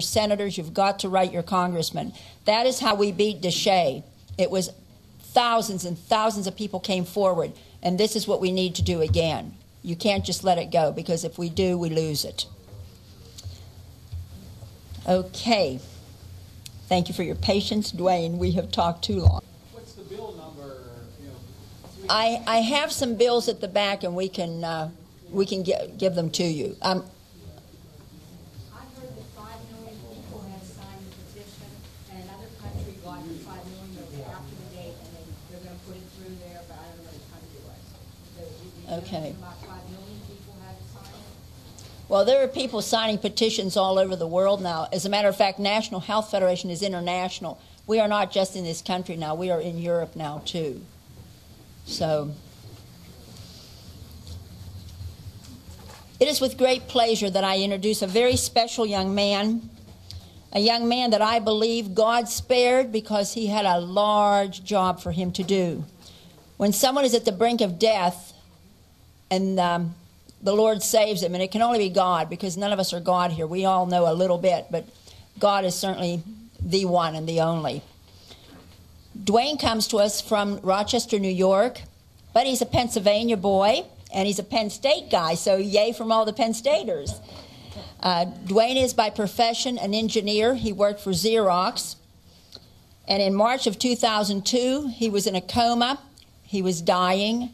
senators, you've got to write your congressman. That is how we beat DeShay. It was thousands and thousands of people came forward, and this is what we need to do again. You can't just let it go, because if we do, we lose it. Okay. Thank you for your patience, DeWayne. We have talked too long. What's the bill number? I have some bills at the back, and we can give them to you. I've heard that 5 million people have signed the petition, and another country got the 5 million after the date, and they're going to put it through there, but I don't know what the country was. So okay. About 5 million people have signed it? Well, there are people signing petitions all over the world now. As a matter of fact, National Health Federation is international. We are not just in this country now. We are in Europe now, too. So it is with great pleasure that I introduce a very special young man that I believe God spared because he had a large job for him to do. When someone is at the brink of death and the Lord saves him, and it can only be God, because none of us are God here. We all know a little bit, but God is certainly the one and the only. DeWayne comes to us from Rochester, New York, but he's a Pennsylvania boy, and he's a Penn State guy, so yay from all the Penn Staters. DeWayne is by profession an engineer. He worked for Xerox, and in March of 2002, he was in a coma. He was dying,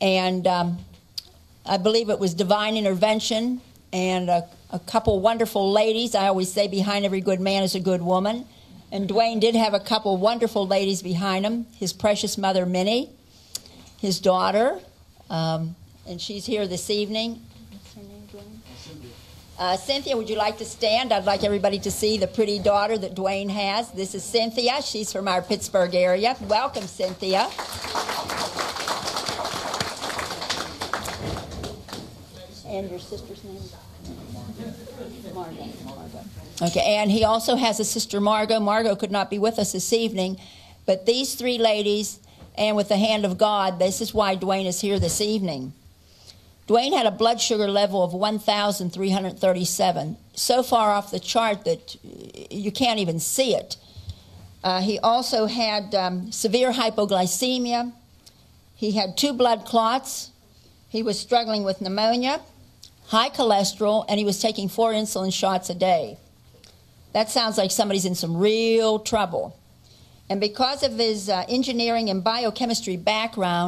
and I believe it was divine intervention, and a couple wonderful ladies. I always say behind every good man is a good woman. And DeWayne did have a couple wonderful ladies behind him, his precious mother, Minnie, his daughter, and she's here this evening. What's her name, DeWayne? Cynthia. Cynthia, would you like to stand? I'd like everybody to see the pretty daughter that DeWayne has. This is Cynthia. She's from our Pittsburgh area. Welcome, Cynthia. And your sister's name? Margo. Okay, and he also has a sister, Margo. Margo could not be with us this evening, but these three ladies, and with the hand of God, this is why DeWayne is here this evening. DeWayne had a blood sugar level of 1,337, so far off the chart that you can't even see it. He also had severe hypoglycemia. He had 2 blood clots. He was struggling with pneumonia, high cholesterol, and he was taking 4 insulin shots a day. That sounds like somebody's in some real trouble. And because of his engineering and biochemistry background,